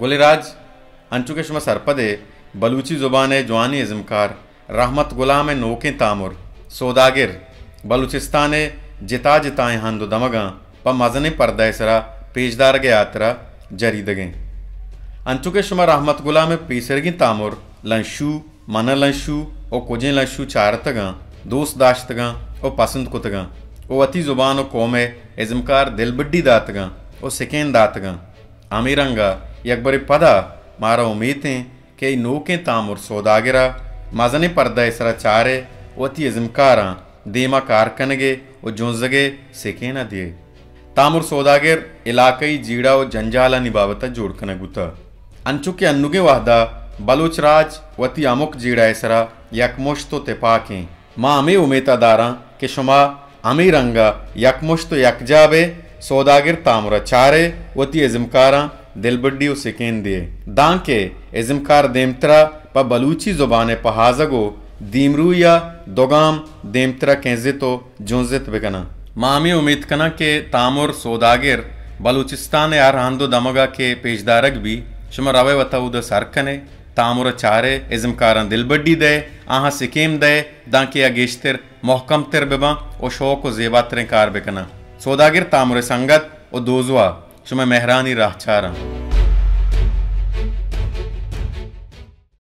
बोले राज अंचुकेशम सरपदे बलूची ज़ुबान जवानी इज़मकार रहमत गुलाम नोके तामुर सोदागिर बलूचिस्तान जिता जिताएँ हंदो दमगा प मजन परदा सरा पेशदार गे यात्रा जरी दगे अंचुकेशम रहमत गुलाम पीसरगी तामुर लंशू मन लंशू और कुजें लंशू चार तगा दोस्त दाश्तगा और पसंद कुतगा ओ अति ज़ुबान कौम इज़मकार दिलबड्डी दातगा और सिकेन दातगा आमिरंगा यकबरे पदा मारा उम्मीदें के नोके तामुर सौदागिरा मजन परदा इसरा चारे वती इज़मकारा देमा कारकनगे और जोंजगे सिके न दिए तामुर सौदागिर इलाकई जीड़ा और जंजाला निबावता जोड़कन गुता अंचुके अन्नुगे वाहदा बलोचराज वती अमुक जीड़ा इसरा यकमुश्तो तिपाकें माँ अमे उमेता दारा के शुमा अमी रंगा यकमुश्तो यकजाबे सौदागिर तामुरा चारे वती इज़मकारा दिलबड्डी और सिकेन दिए दांके इज़मकार देमतरा प बलूची ज़ुबान पहाजगो दीमरू या दोगाम देमतरा केंजे तो जोंजित बेकना मामी उम्मीद कना के तामुर सौदागिर बलूचिस्तान आरहांदो दमगा के पेशदारग भी शुमा रवे वता उद सरकने तामुर चारे इज़मकारा दिलबड्डी दे आहा सिकेम दे दांके या गेश्तिर मोहकम तिर बेबा और शौक व जेबा त्रें कार बेकना सौदागिर तामुर संगत और दोजवा शुमा मेहरानी राह चारा।